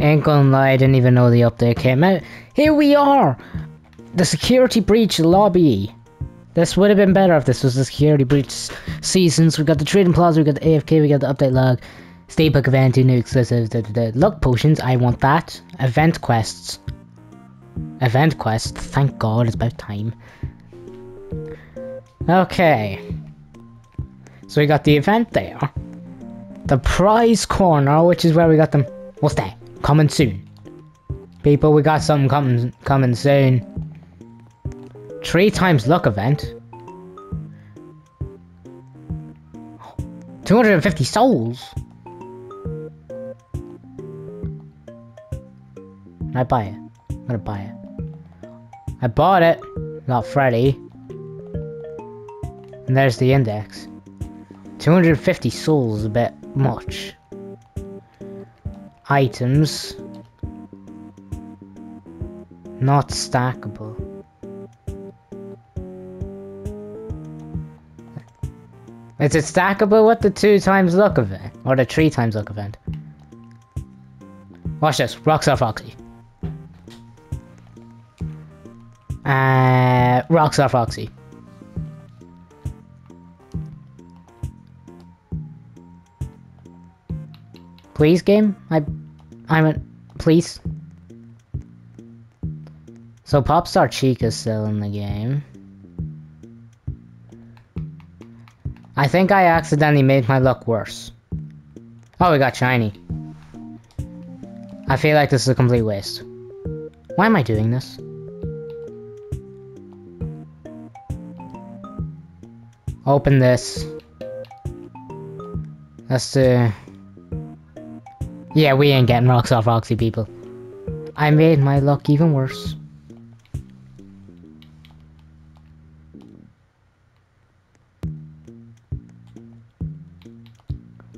Ain't gonna lie, I didn't even know the update came out. Here we are! The security breach lobby. This would have been better if this was the security breach seasons. We got the trading plaza, we got the AFK, we got the update log, Steampunk event, new exclusives, luck potions, I want that. Event quests. Event quests, thank God, it's about time. Okay. So we got the event there. The prize corner, which is where we got them. What's that? Coming soon. People, we got something coming soon. 3 times luck event. 250 souls. I buy it. I'm gonna buy it. I bought it. Not Freddy. And there's the index. 250 souls is a bit much. Items. Not stackable. Is it stackable with the 2 times luck event? Or the 3 times luck event? Watch this, Rockstar Foxy. Rockstar Foxy. Please, game? Please? So Popstar Chica's still in the game. I think I accidentally made my luck worse. Oh, we got shiny. I feel like this is a complete waste. Why am I doing this? Open this. That's the... Yeah, we ain't getting Rockstar Foxy, people. I made my luck even worse.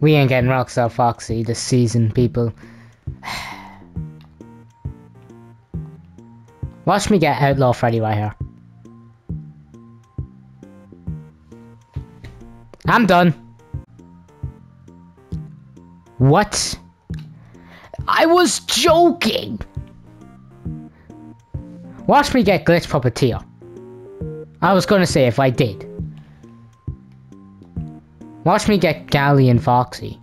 We ain't getting Rockstar Foxy this season, people. Watch me get Outlaw Freddy right here. I'm done. What? I was joking! Watch me get Glitch Puppeteer. I was gonna say if I did. Watch me get Gally and Foxy.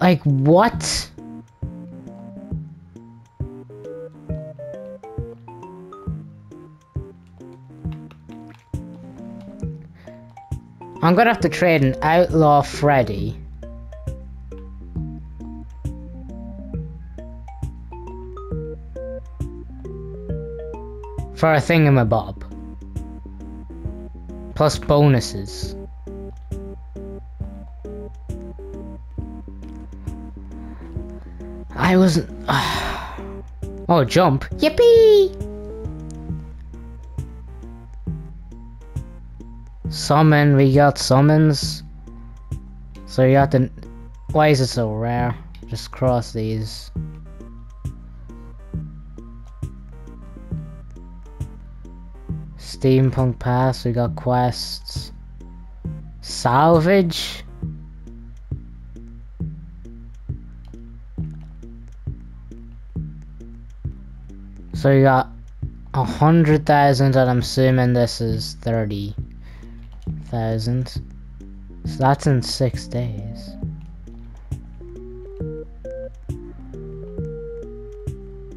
Like, what? I'm gonna have to trade an Outlaw Freddy. For a thingamabob. Plus bonuses. I wasn't... Oh, jump. Yippee! Summon, we got summons. So you got the... Why is it so rare? Just cross these. Steampunk pass, we got quests. Salvage? So you got 100,000 and I'm assuming this is 30,000. So that's in 6 days.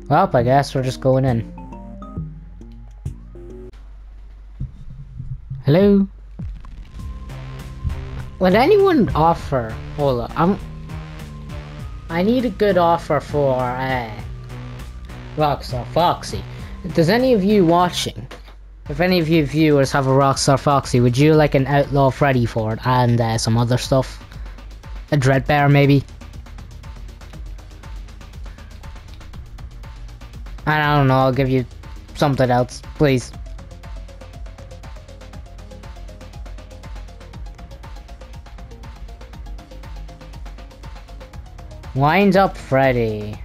Well, I guess we're just going in. Hello? Would anyone offer? Hold up, I need a good offer for Rockstar Foxy. Does any of you watching, if any of you viewers have a Rockstar Foxy, would you like an Outlaw Freddy for it and some other stuff? A Dreadbear maybe? And I don't know, I'll give you something else, please. Wind up Freddy.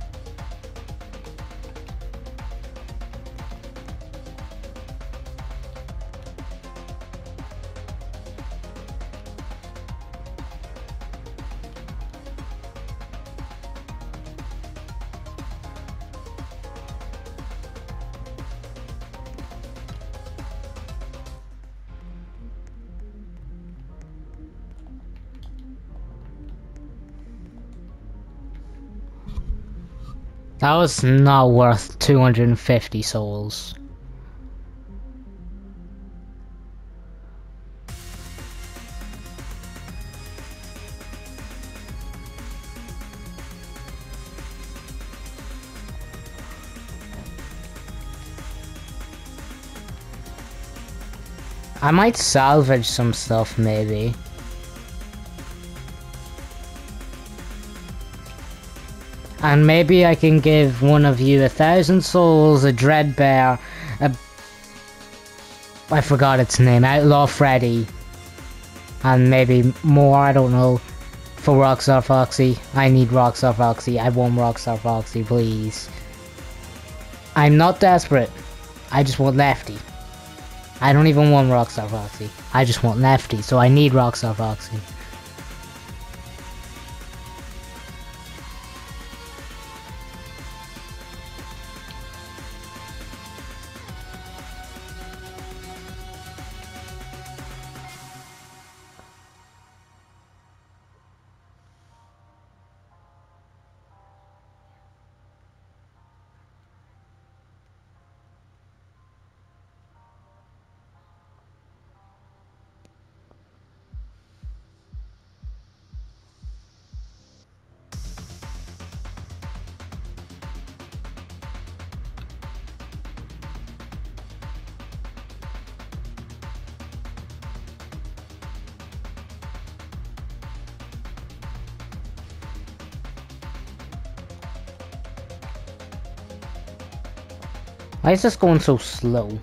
That was not worth 250 souls. I might salvage some stuff, maybe. And maybe I can give one of you 1,000 souls, a Dreadbear, I forgot its name, Outlaw Freddy. And maybe more, I don't know, for Rockstar Foxy. I need Rockstar Foxy, I want Rockstar Foxy, please. I'm not desperate, I just want Lefty. I don't even want Rockstar Foxy, I just want Lefty, so I need Rockstar Foxy. Why is this going so slow?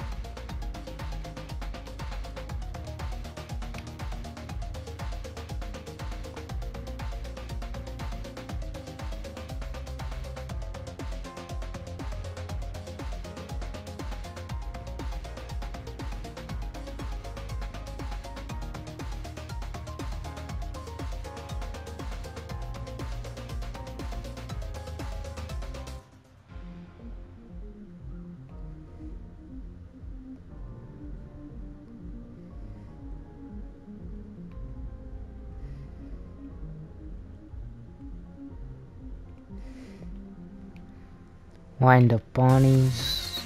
Wind up bunnies.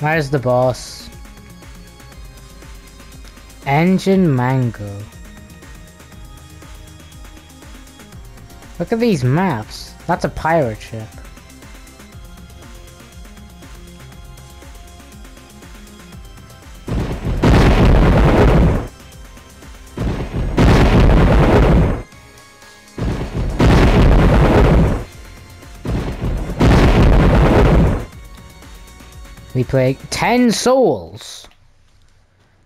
Where's the boss? Engine Mango. Look at these maps. That's a pirate ship. We play 10 souls.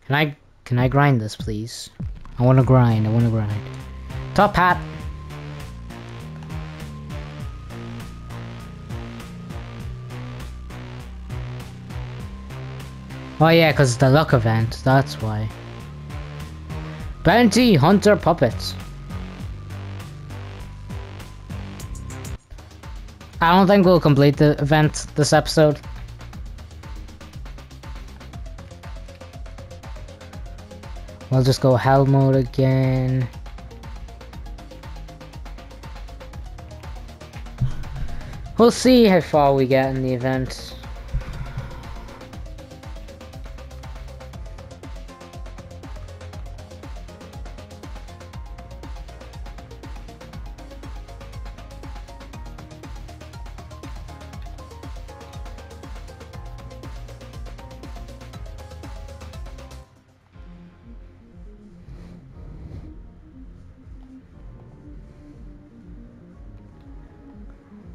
Can I grind this, please? I wanna grind, I wanna grind. Top hat. Oh yeah, cause it's the luck event, that's why. Bounty Hunter Puppet. I don't think we'll complete the event this episode. We'll just go hell mode again. We'll see how far we get in the event.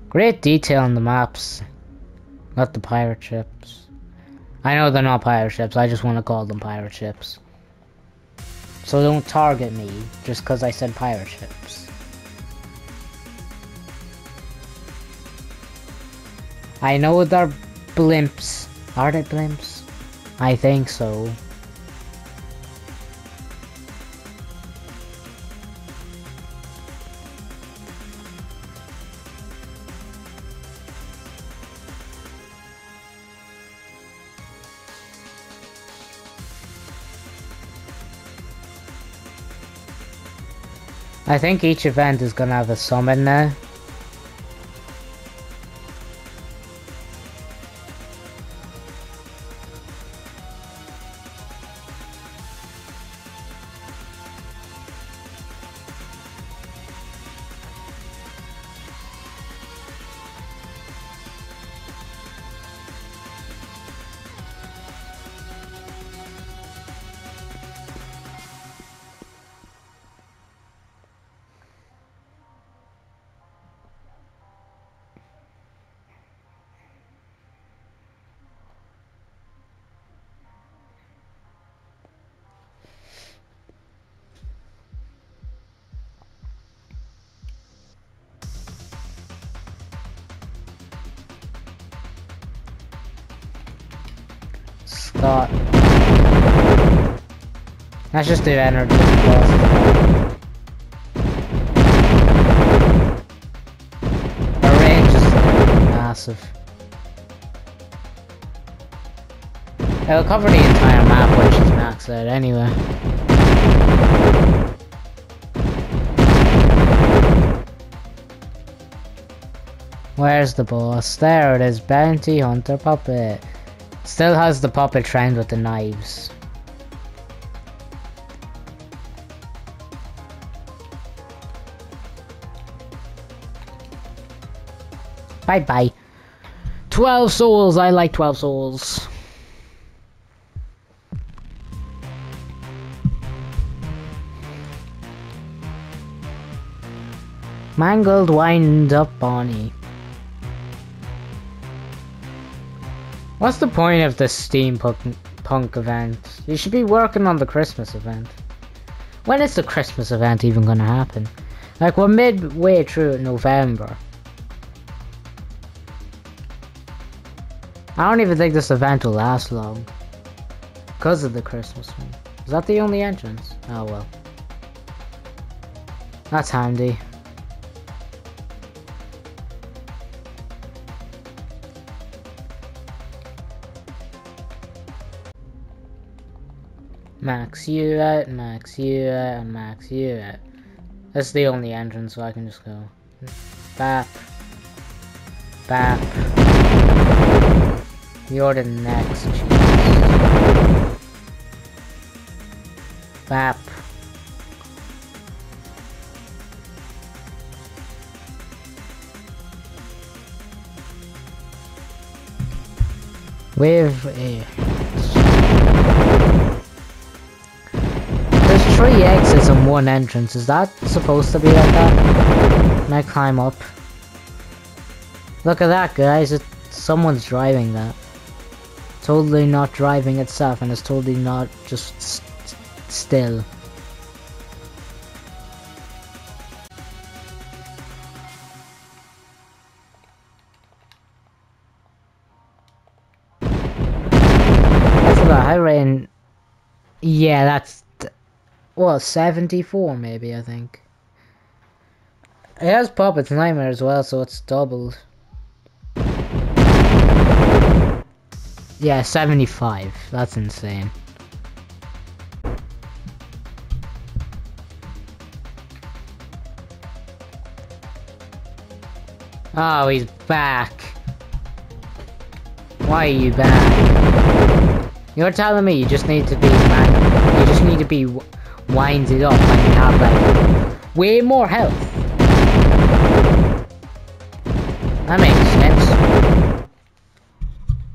Great detail on the maps, not the pirate ships. I know they're not pirate ships, I just want to call them pirate ships. So don't target me just because I said pirate ships. I know they're blimps. Are they blimps? I think so. I think each event is gonna have a summon now. thought. Let's just do Ennard first. Our range is massive. It'll cover the entire map, which is maxed out anyway. Where's the boss? There it is, Bounty Hunter Puppet. Still has the puppet trend with the knives. Bye bye. 12 souls, I like 12 souls. Mangled wind up Bonnie. What's the point of this steampunk event? You should be working on the Christmas event. When is the Christmas event even gonna happen? Like, we're midway through November. I don't even think this event will last long. Because of the Christmas one. Is that the only entrance? Oh well. That's handy. Max you out, max you out, and max you out. That's the only entrance, so I can just go bap, bap. You're the next, Jesus. Bap. With a. Three exits and one entrance, is that supposed to be like that? Can I climb up? Look at that, guys, someone's driving that. Totally not driving itself, and it's totally not just still. I forgot, I ran... Yeah, that's... Well, 74 maybe, I think. It has Poppet's Nightmare as well, so it's doubled. Yeah, 75. That's insane. Oh, he's back. Why are you back? You're telling me you just need to be back. You just need to be... winds it up and you have like way more health. That makes sense.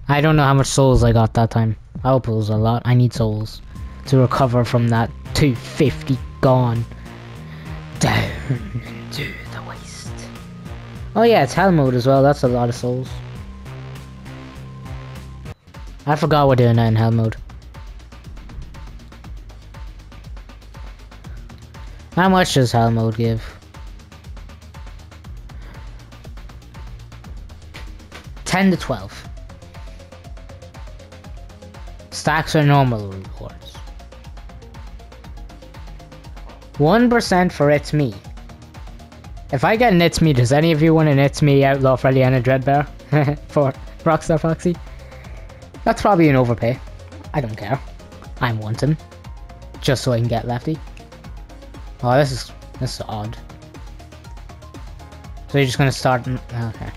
I don't know how much souls I got that time. I hope it was a lot. I need souls to recover from that 250 gone down into the waste. Oh yeah, it's hell mode as well. That's a lot of souls. I forgot we're doing that in hell mode. How much does hell mode give? 10 to 12. Stacks are normal rewards. 1% for It's Me. If I get an It's Me, does any of you want an It's Me, Outlaw Freddy, and a Dreadbear? For Rockstar Foxy? That's probably an overpay. I don't care. I want him. Just so I can get Lefty. Oh, this is odd. So you're just gonna start. Okay.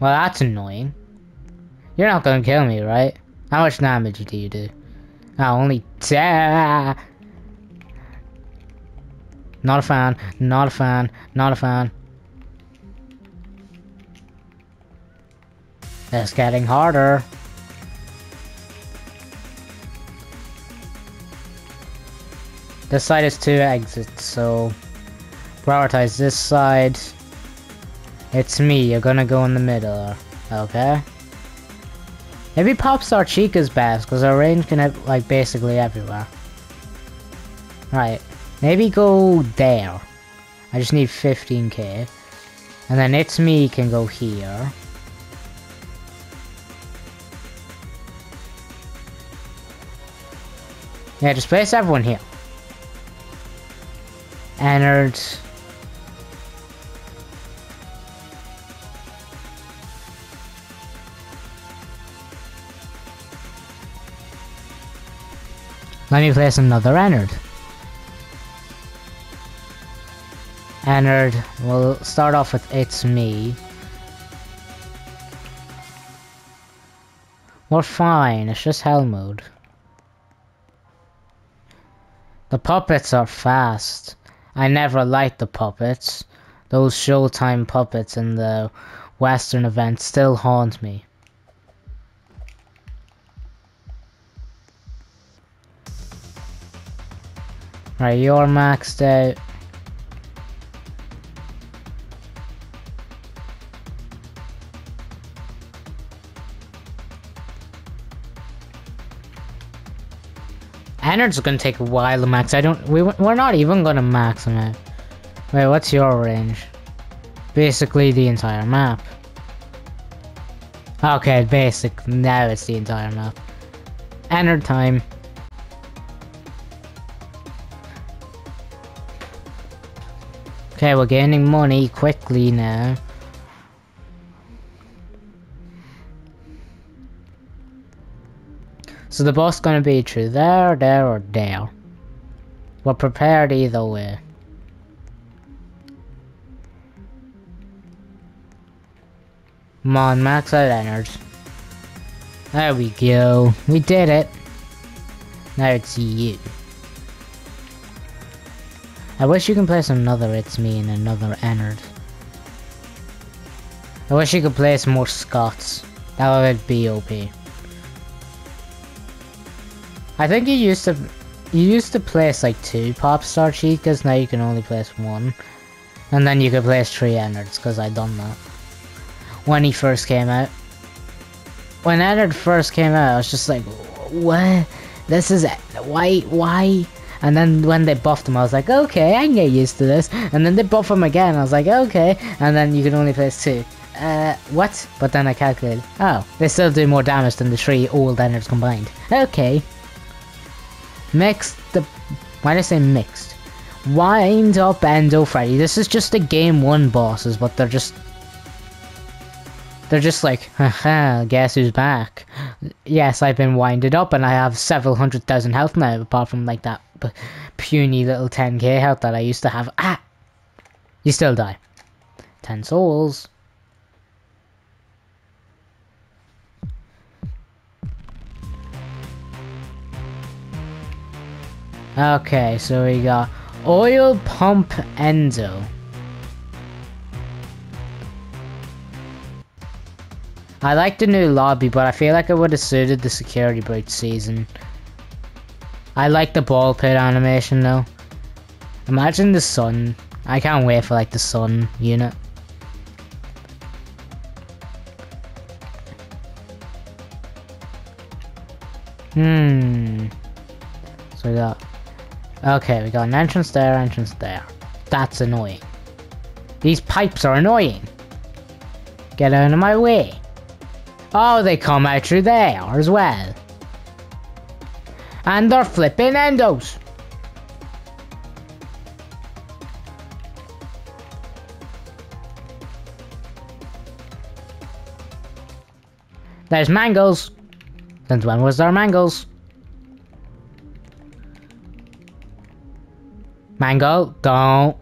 Well, that's annoying. You're not gonna kill me, right? How much damage do you do? Oh, only 10. Not a fan. Not a fan. Not a fan. It's getting harder. This side is 2 exits, so prioritize this side. It's Me, you're gonna go in the middle, okay? Maybe Popstar Chica's best, because her range can have, like, basically everywhere. Right, maybe go there. I just need 15k. And then It's Me can go here. Yeah, just place everyone here. Ennard. Let me place another Ennard. Ennard, we'll start off with It's Me. We're fine, it's just hell mode. The puppets are fast. I never liked the puppets. Those Showtime puppets in the Western event still haunt me. Right, you're maxed out. Ennard's gonna take a while to max. We're not even gonna max him out. Wait, what's your range? Basically the entire map. Okay, basic. Now it's the entire map. Ennard time. Okay, we're gaining money quickly now. So the boss gonna be through there, there, or there. We're prepared either way. Come on, max out Ennard. There we go. We did it. Now it's you. I wish you can place another It's Me and another Ennard. I wish you could place more Scots. That would be OP. I think you used to place like 2 Popstar Chicas, now you can only place 1. And then you could place 3 Ennards, because I done that. When he first came out. When Ennard first came out, I was just like, what? This is it. Why? And then when they buffed him, I was like, okay, I can get used to this. And then they buff him again, I was like, okay. And then you can only place 2. What? But then I calculated. Oh, they still do more damage than the 3 old Ennards combined. Okay. Why did I say mixed? Wind up Endo Freddy. This is just the game 1 bosses, but they're just like, haha, guess who's back? Yes, I've been winded up and I have several 100,000 health now, apart from like that puny little 10k health that I used to have. Ah! You still die. 10 souls. Okay, so we got Oil Pump Enzo. I like the new lobby, but I feel like it would have suited the security breach season. I like the ball pit animation though. Imagine the sun. I can't wait for like the sun unit. So we got... Okay, we got an entrance there, entrance there. That's annoying. These pipes are annoying. Get out of my way. Oh, they come out through there as well. And they're flipping endos. There's mangles. Since when was there mangles? Mangle, don't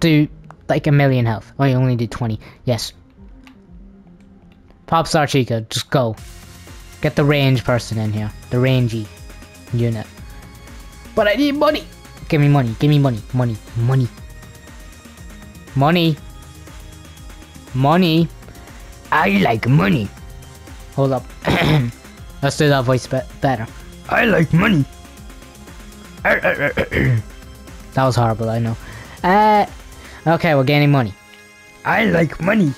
do like 1,000,000 health. Oh, you only do 20. Yes. Popstar Chica, just go. Get the range person in here. The rangey unit. But I need money! Give me money, give me money, money, money. Money. Money. I like money. Hold up. Let's do that voice better. I like money. That was horrible, I know. Okay, we're gaining money. I like money.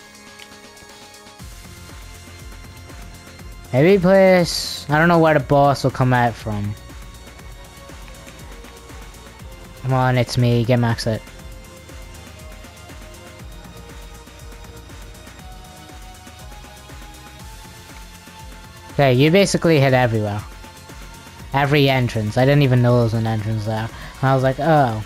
Maybe place... I don't know where the boss will come out from. Come on, It's Me, get maxed out. Okay, you basically hit everywhere. every entrance. I didn't even know there was an entrance there. And I was like, oh.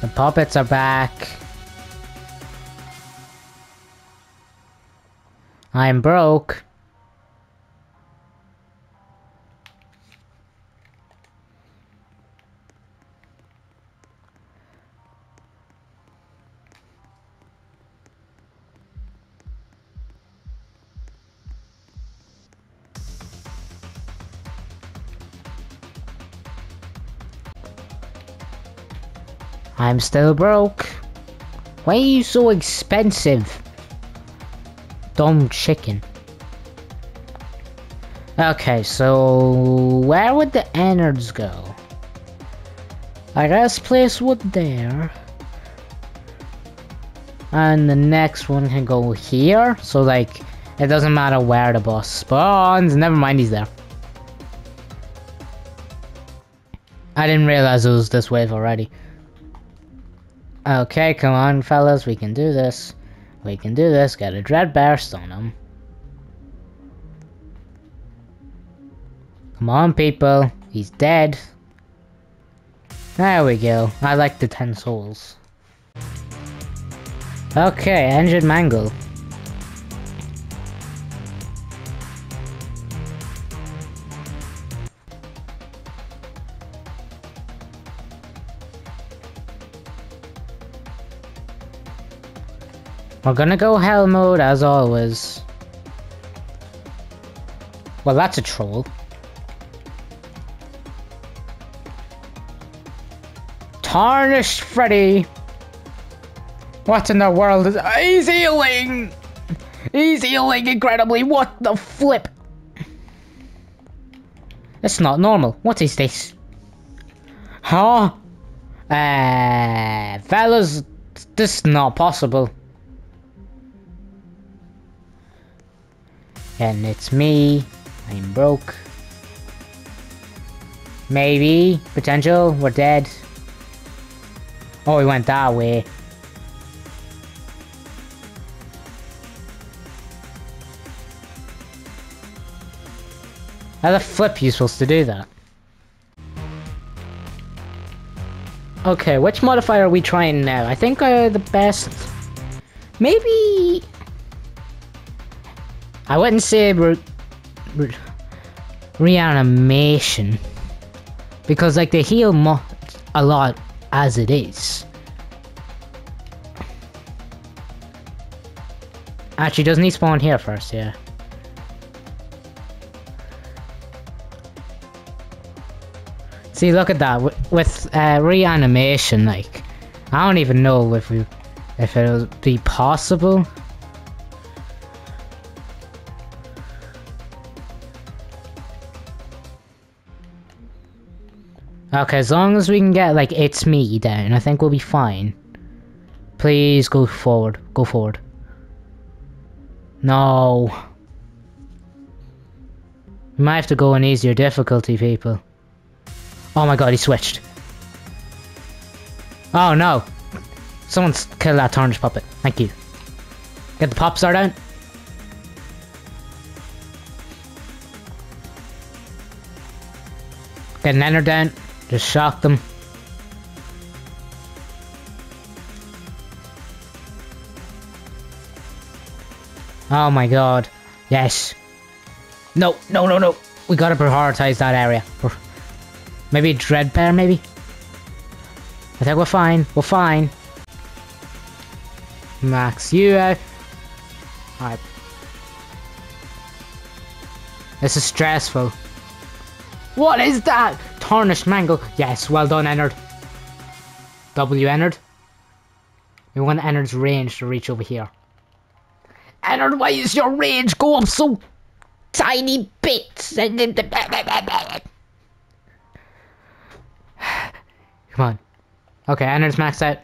The puppets are back. I'm broke. I'm still broke. Why are you so expensive? Dumb chicken. Okay, so where would the Ennards go? I guess place would there. And the next one can go here. So like, it doesn't matter where the boss spawns. Never mind, he's there. I didn't realize it was this wave already. Okay, come on fellas, we can do this. We can do this, get a Dreadbear, stun him. Come on people, he's dead. There we go, I like the 10 souls. Okay, Engine Mangle. We're gonna go hell mode as always. Well, that's a troll. Tarnished Freddy! What in the world is... He's healing! He's healing incredibly, what the flip? That's not normal, what is this? Huh? Fellas, this is not possible. And it's me, I'm broke. Maybe, potential, we're dead. Oh, he went that way. How the flip are you supposed to do that? Okay, which modifier are we trying now? I think the best... Maybe... I wouldn't say reanimation, because like they heal a lot as it is. Actually, doesn't he spawn here first? Yeah. See, look at that with reanimation. Like, I don't even know if it'll be possible. Okay, as long as we can get, like, It's Me down, I think we'll be fine. Please go forward. Go forward. No. We might have to go on easier difficulty, people. Oh my god, he switched. Oh no. Someone's killed that Tarnished Puppet. Thank you. Get the Popstar down. Get an Ennard down. Just shock them. Oh my god. Yes. No, no, no, no. We gotta prioritize that area. Maybe Dreadbear, maybe? I think we're fine. We're fine. Max you out. Alright. This is stressful. What is that? Tarnished Mangle. Yes, well done, Ennard. W Ennard. We want Ennard's range to reach over here. Ennard, why is your range go up so tiny bits? Come on. Okay, Ennard's maxed out.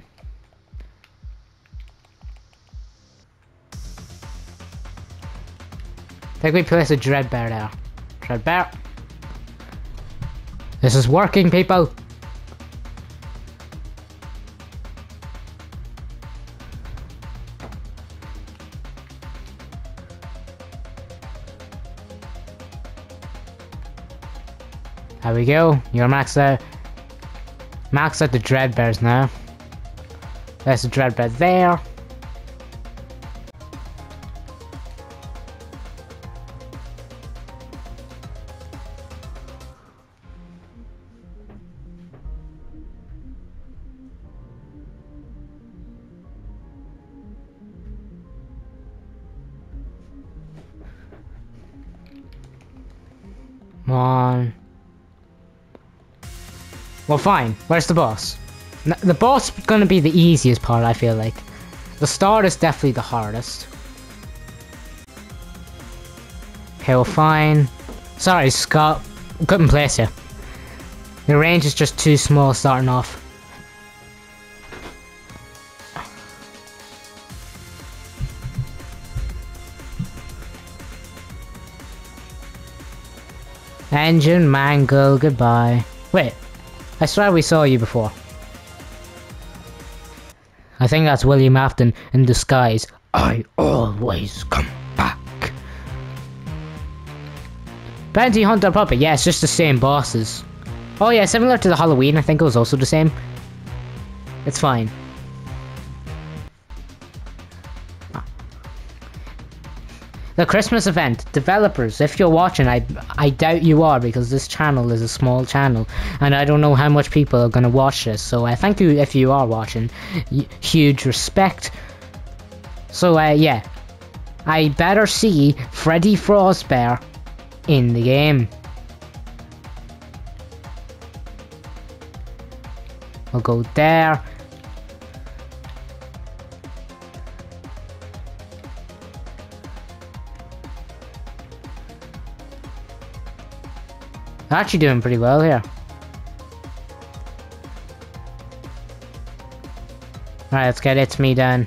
I think we place a Dreadbear there. Dreadbear. This is working, people! There we go. You're maxed out. Max out the Dreadbears now. There's the Dreadbear there. Come on. Well, fine. Where's the boss? The boss is gonna be the easiest part, I feel like. The start is definitely the hardest. Okay, well, fine. Sorry, Scott. Couldn't place you. The range is just too small starting off. Engine Mango, goodbye. Wait. I swear we saw you before. I think that's William Afton in disguise. I always come back. Bounty Hunter Puppet. Yeah, it's just the same bosses. Oh yeah, similar to the Halloween. I think it was also the same. It's fine. The Christmas event. Developers, if you're watching, I doubt you are, because this channel is a small channel and I don't know how much people are gonna watch this, so I thank you if you are watching. Huge respect. So yeah, I better see Freddy Frostbear in the game. We'll go there. Actually doing pretty well here. Alright, let's get It's Me done.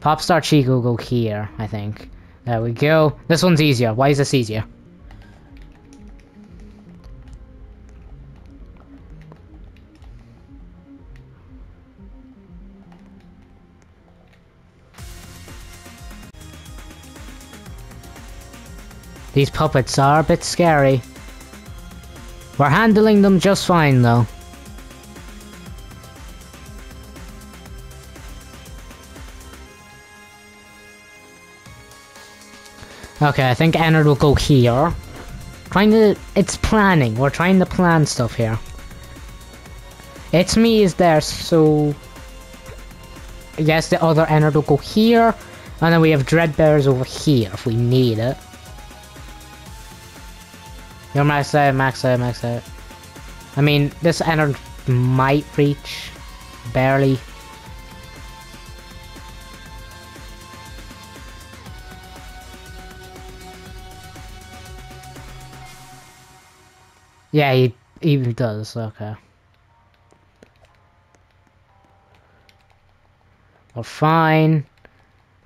Popstar Chica will go here, I think. There we go. This one's easier. Why is this easier? These puppets are a bit scary. We're handling them just fine though. Okay, I think Ennard will go here. It's planning. We're trying to plan stuff here. It's Me is there, so I guess the other Ennard will go here. And then we have Dreadbears over here if we need it. You're maxed out, maxed out, maxed out. I mean, this Ennard might reach. Barely. Yeah, he does, okay. Well, fine.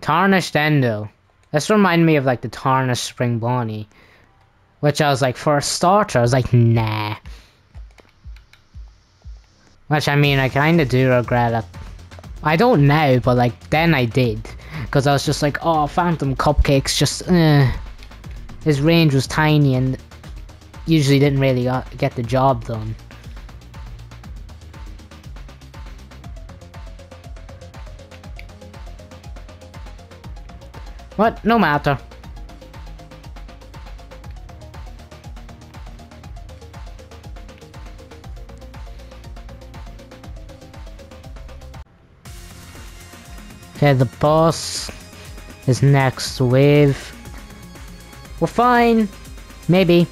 Tarnished Endo. This reminds me of like the Tarnished Spring Bonnie. Which I was like, for a starter, I was like, nah. Which, I mean, I kinda do regret it. I don't now, but like, then I did. Cause I was just like, oh, Phantom Cupcakes just, his range was tiny and usually didn't really get the job done. But, no matter. Okay, the boss is next wave. We're fine. Maybe.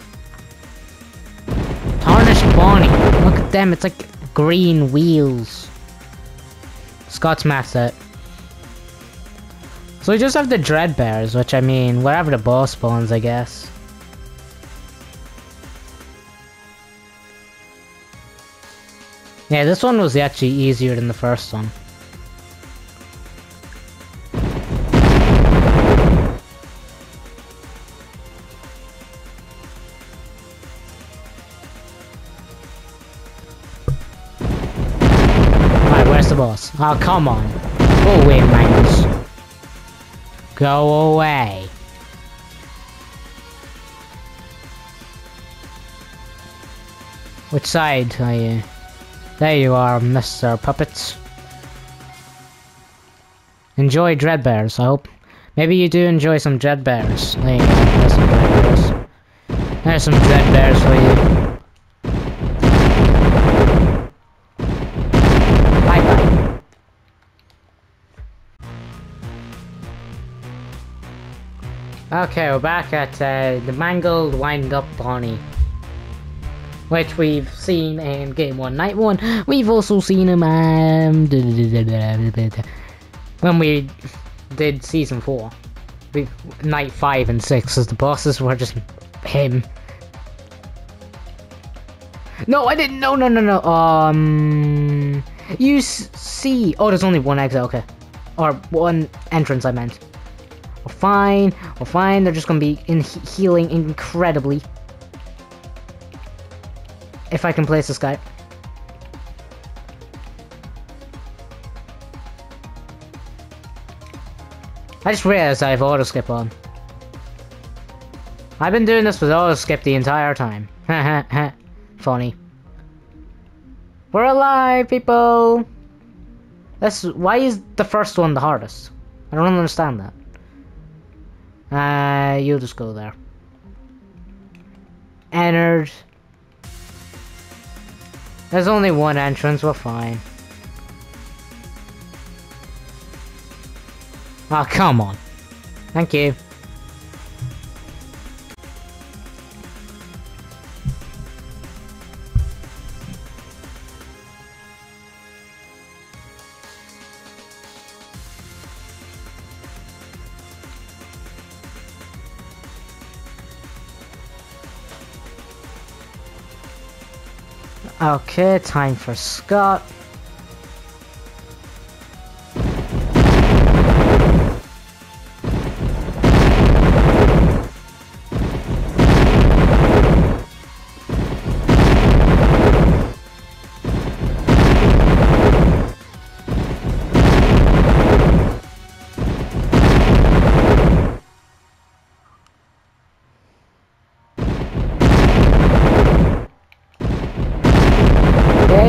Tarnished Bonnie. Look at them, it's like green wheels. Scott's maxed out. So we just have the Dreadbears, which I mean, wherever the boss spawns, I guess. Yeah, this one was actually easier than the first one. Boss. Oh, come on. Go away, Mangles. Go away. Which side are you? There you are, Mr. Puppet. Enjoy Dreadbears, I hope. Maybe you do enjoy some Dreadbears. There you go, there's some Dreadbears. There's some Dreadbears for you. Bye bye. Okay, we're back at the Mangled Wind Up Bonnie, which we've seen in Game 1, Night 1. We've also seen him when we did Season 4. Night 5 and 6 as the bosses were just him. No, I didn't! No. You see... Oh, there's only one exit, okay. Or one entrance, I meant. We're fine. They're just gonna be healing incredibly. If I can place this guy. I just realized I have auto-skip on. I've been doing this with auto-skip the entire time. Funny. We're alive, people! Why is the first one the hardest? I don't understand that. You'll just go there. Ennard. There's only one entrance, we're fine. Oh, come on. Thank you. Okay, time for Scott.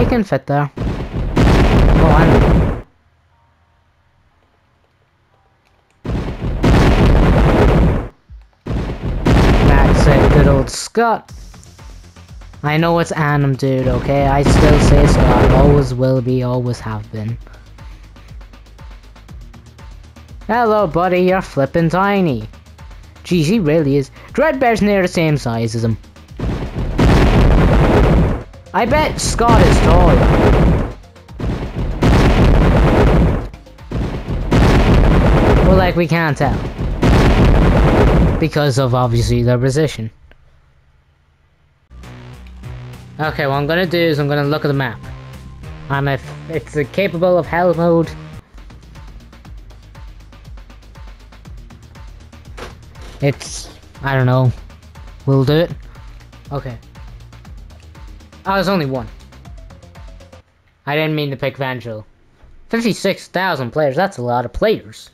Can fit there. Oh, that's it, good old Scott. I know it's Annam, dude, okay? I still say Scott. Always will be, always have been. Hello, buddy, you're flippin' tiny. Geez, he really is. Dreadbear's near the same size as him. I bet Scott is tall. Well, like, we can't tell. Because of, obviously, their position. Okay, what I'm gonna do is I'm gonna look at the map. And if it's capable of hell mode... It's... I don't know. We'll do it. Okay. Oh, there's only one. I didn't mean to pick Vangel. 56,000 players, that's a lot of players.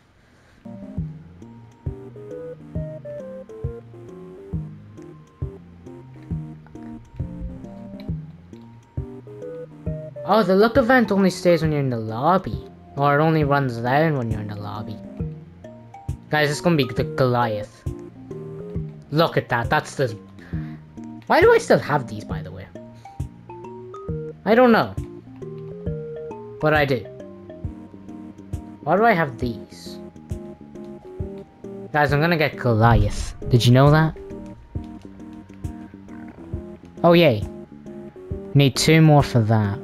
Oh, the luck event only stays when you're in the lobby. Or it only runs down when you're in the lobby. Guys, it's gonna be the Goliath. Look at that, that's the... Why do I still have these, by the way? I don't know, but I do. Why do I have these? Guys, I'm gonna get Goliath. Did you know that? Oh yay. Need two more for that.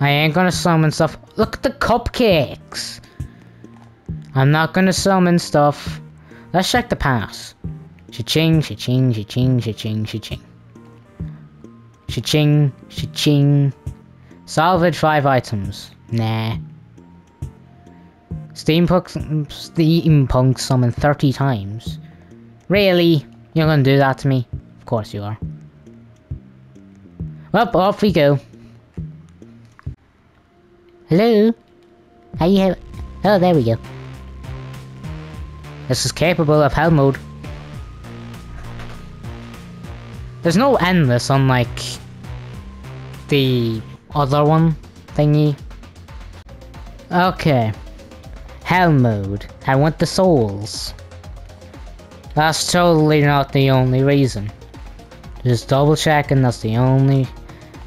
I ain't gonna summon stuff. Look at the cupcakes! I'm not gonna summon stuff. Let's check the pass. Cha-ching, cha-ching, cha-ching, cha-ching, cha-ching. Cha-ching, cha-ching. Salvage 5 items. Nah. Steampunk summon 30 times. Really? You're gonna do that to me? Of course you are. Well, off we go. Hello? How you have... Oh, there we go. This is capable of hell mode. There's no endless, unlike the other one thingy. Okay. Hell mode. I want the souls. That's totally not the only reason. Just double checking, that's the only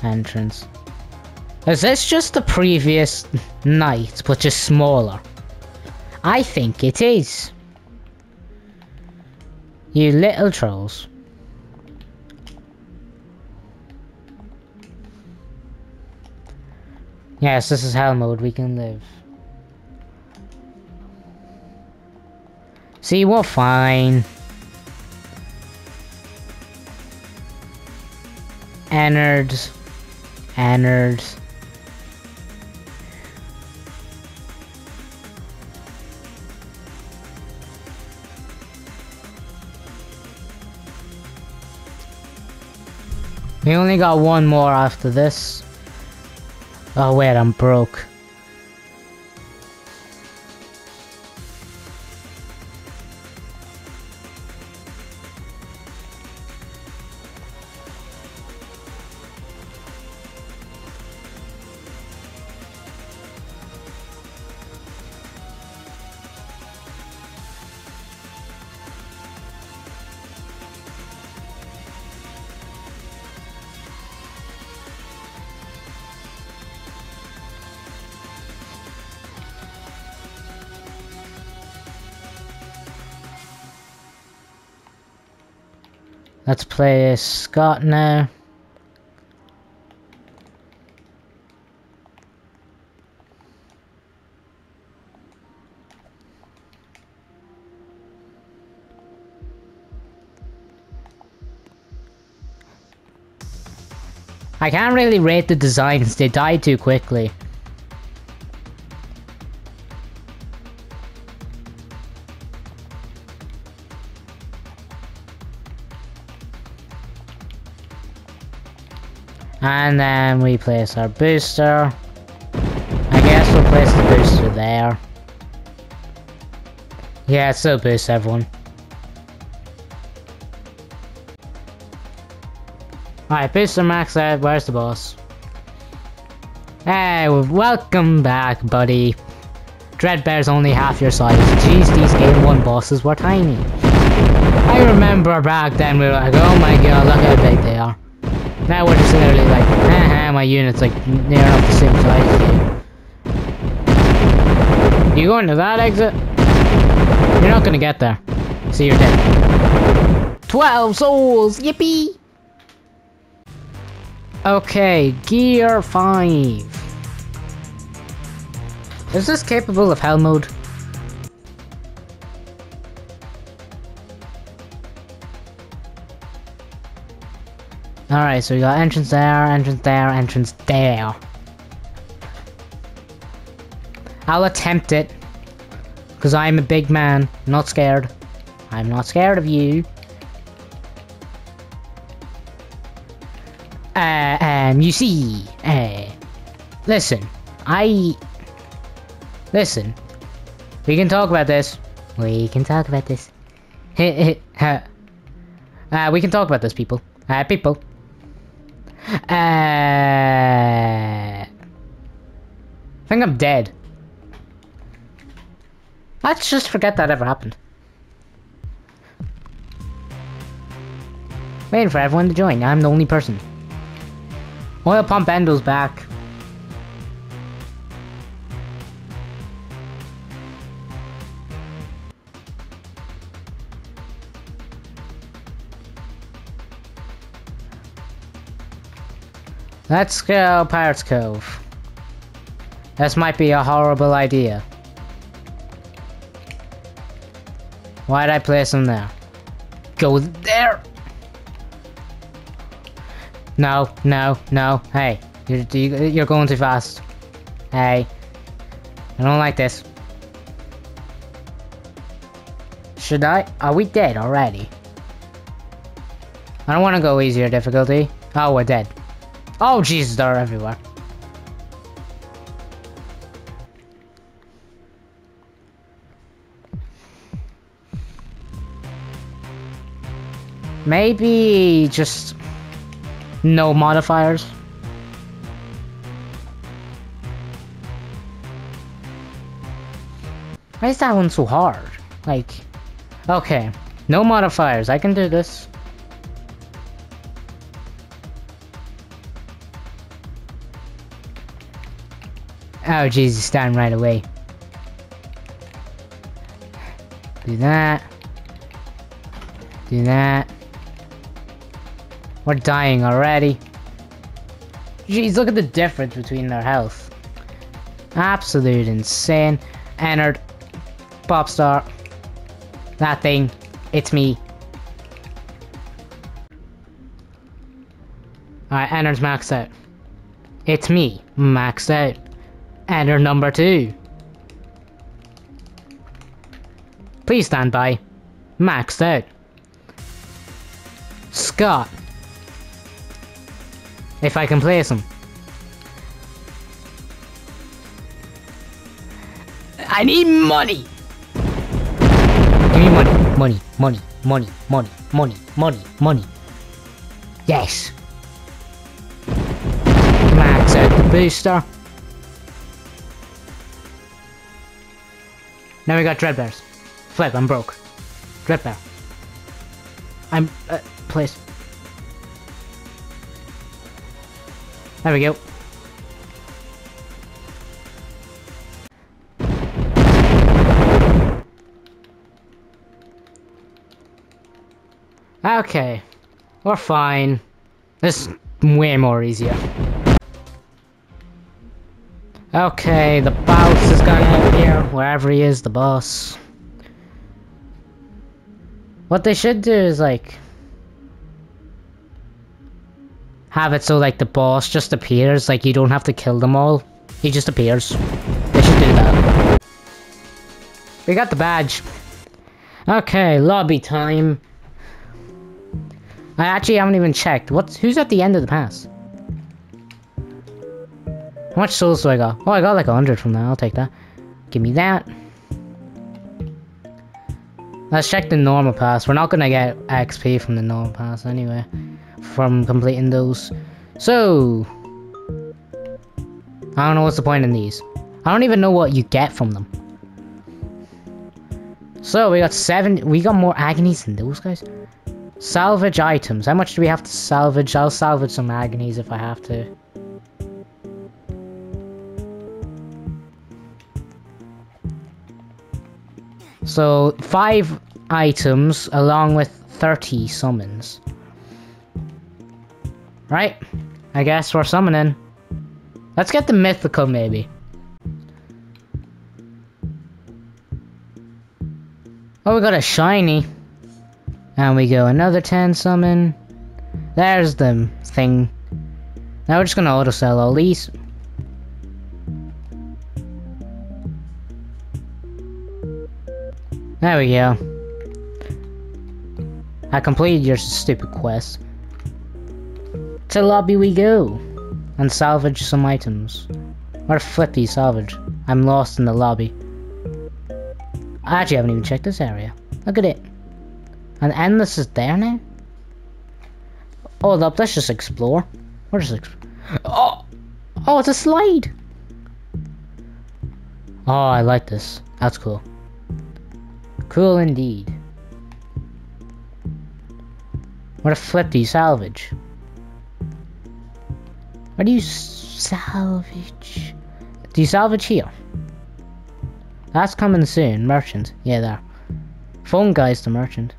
entrance. Is this just the previous night, but just smaller? I think it is. You little trolls. Yes, this is hell mode, we can live. See, we're fine. Ennard. We only got one more after this. Oh wait, I'm broke. Let's play Scott now. I can't really rate the designs, they die too quickly. And then we place our booster. I guess we'll place the booster there. Yeah, it still boosts everyone. Alright, booster max out, where's the boss? Hey, welcome back, buddy. Dreadbear's only half your size. Jeez, these game 1 bosses were tiny. I remember back then we were like, oh my god, look how big they are. Now we're just literally like, haha, my unit's like near enough the same size as you. You going to that exit? You're not gonna get there. See, you're dead. 12 souls! Yippee! Okay, Gear 5. Is this capable of hell mode? Alright, so we got entrance there, entrance there, entrance there. I'll attempt it. Because I'm a big man, not scared. I'm not scared of you. You see, listen. We can talk about this. We can talk about this, people. I think I'm dead. Let's just forget that ever happened. Waiting for everyone to join. I'm the only person. Oil Pump Enzo's back. Let's go Pirate's Cove. This might be a horrible idea. Why'd I place him there? Go there! No. Hey, you're going too fast. Hey. I don't like this. Should I? Are we dead already? I don't want to go easier difficulty. Oh, we're dead. Oh Jesus, they're everywhere. Maybe just no modifiers. Why is that one so hard? Like, okay, no modifiers, I can do this. Oh Jesus, down right away. Do that. Do that. We're dying already. Jeez, look at the difference between their health. Absolute insane. Ennard. Popstar. That thing. It's me. Alright, Ennard's maxed out. It's me. Maxed out. Ennard number 2. Please stand by. Maxed out. Scott. If I can place him. I need money! Give me money. Money, money, money, money, money, money, money. Yes. Max out the booster. Now we got Dreadbears. Flip, I'm broke. Dreadbear. I'm... please. There we go. Okay. We're fine. This is way more easier. Okay, the boss is going out here. Wherever he is, the boss. What they should do is, like... have it so, like, the boss just appears. Like, you don't have to kill them all. He just appears. They should do that. We got the badge. Okay, lobby time. I actually haven't even checked. Who's at the end of the pass? How much souls do I got? Oh, I got like 100 from that. I'll take that. Give me that. Let's check the normal pass. We're not gonna get XP from the normal pass anyway, from completing those. So, I don't know what's the point in these. I don't even know what you get from them. So we got 7. We got more agonies than those guys. Salvage items. How much do we have to salvage? I'll salvage some agonies if I have to. So 5 items along with 30 summons. Right, I guess we're summoning. Let's get the mythical maybe. Oh, we got a shiny. And we go another 10 summon. There's the thing. Now we're just gonna auto sell all these. There we go. I completed your stupid quest. To lobby we go, and salvage some items. Or flippy salvage. I'm lost in the lobby. I actually haven't even checked this area. Look at it. And Endless is there now? Hold up, let's just explore. We're just oh! Oh, it's a slide! Oh, I like this. That's cool. Cool indeed. What a flippy salvage. Where do you salvage? Do you salvage here? That's coming soon. Merchant. Yeah, there. Phone guy's the merchant.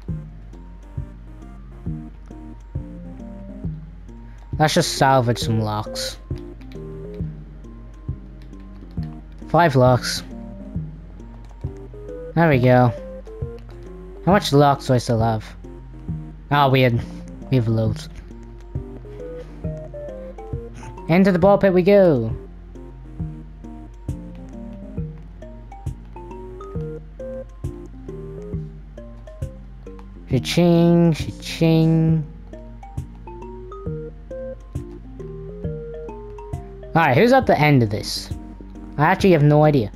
Let's just salvage some locks. 5 locks. There we go. How much locks do I still have? Oh, we have loads. Into the ball pit we go. Cha-ching, cha-ching. Alright, who's at the end of this? I actually have no idea.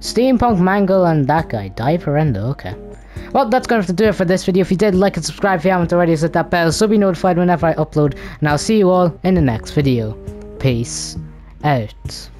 Steampunk Mangle and that guy. Dive for Endo, okay. Well, that's going to have to do it for this video. If you did, like and subscribe if you haven't already, hit that bell so be notified whenever I upload, and I'll see you all in the next video. Peace out.